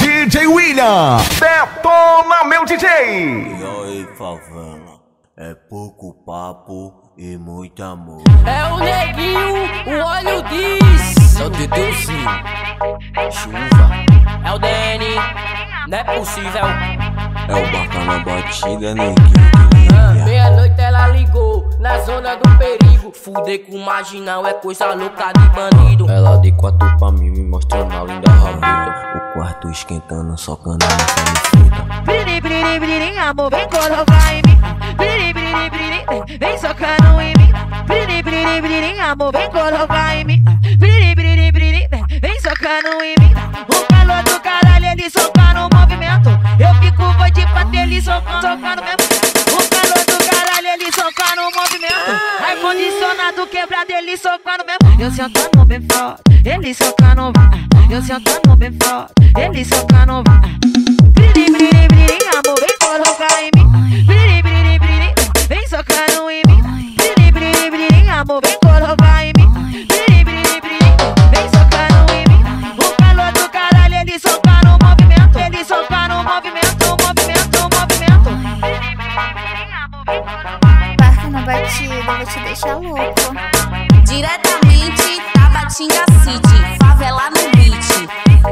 DJ Willian, detona meu DJ. Oi, favela, é pouco papo e muito amor. É o neguinho, o óleo diz. Só te deu sim, chuva. É o DN, não é possível. É o Barca na Batida, neguinho. Meia-noite ela ligou, na zona do perigo. Fuder com marginal é coisa louca de bandido. Ela de 4 pra mim, me mostrando a linda rabita. O quarto esquentando, socando a nossa frita. Brilhe, brilhe, brilhe, amor, vem colocar em mim. Brilhe, brilhe, brilhe, vem socando em mim. Brilhe, brilhe, brilhe, amor, vem colocar em mim. Brilhe, brilhe, brilhe, vem socando em mim. O calor do caralho, ele soca no movimento. Eu fico de pato, ele socando mesmo. O calor do caralho, ele soca no movimento. Ai, condicionado quebrado, ele socando mesmo. Eu sentando bem forte, ele socando. Eu sentando bem forte, ele socando. Brilhe, brilhe, brilhe, amor, vem colocar em mim. Brilhe, brilhe, brilhe, vem socando em mim. Brilhe, brilhe, brilhe, amor, vem colocar em mim. Brilhe, brilhe, brilhe, vem socando em mim. O calor do caralho, ele soca no movimento. Ele soca no movimento, movimento, movimento. Brilhe, brilhe, brilhe, amor, vem colocar em mim. Barca na batida, vou te deixar louco. Diretamente Tabatinga City, favela no beat.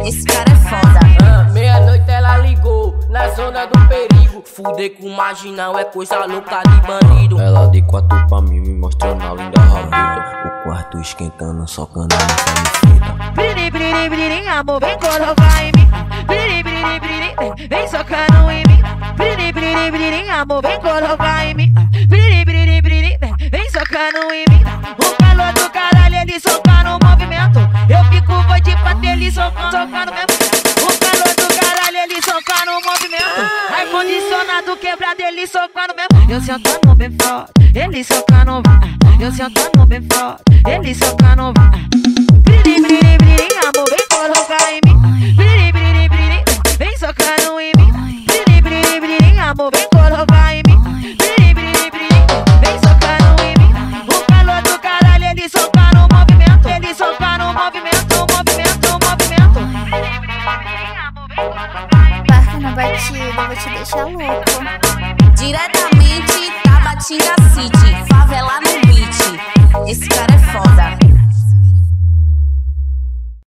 Esse cara é foda. Meia-noite ela ligou, na zona do perigo. Fuder com marginal é coisa louca de bandido. Ela de 4 pra mim, me mostrando a linda rabita. O quarto esquentando, socando a nossa frita. Brilhe, brilhe, brilhe, amor, vem colocar em mim. Brilhe, brilhe, brilhe, vem socando em mim. Brilhe, brilhe, brilhe, amor, vem colocar em mim. Brilhe, brilhe, brilhe, vem socando em mim. O calor do caralho, ele soca no movimento. Eu fico de pato, ele socando mesmo. O calor do caralho, ele soca no movimento. Ai, condicionado quebrado, ele socando mesmo. Eu sentando bem forte, ele socando. Eu sentando bem forte, ele socando. Brilhe, brilhe, brilhe, amor, vem colocar em mim. Brilhe, brilhe, brilhe, vem socando em mim. Brilhe, brilhe, brilhe, amor, vem colocar em mim. Brilhe, brilhe, brilhe, vem socando em mim. O calor do caralho, ele soca no movimento. Ele soca no movimento, movimento, movimento. Brilhe, brilhe, brilhe, amor, vem colocar em mim. Barca na batida, vou te deixar louco. Diretamente Tabatinga City, favela no beat. Esse cara é foda.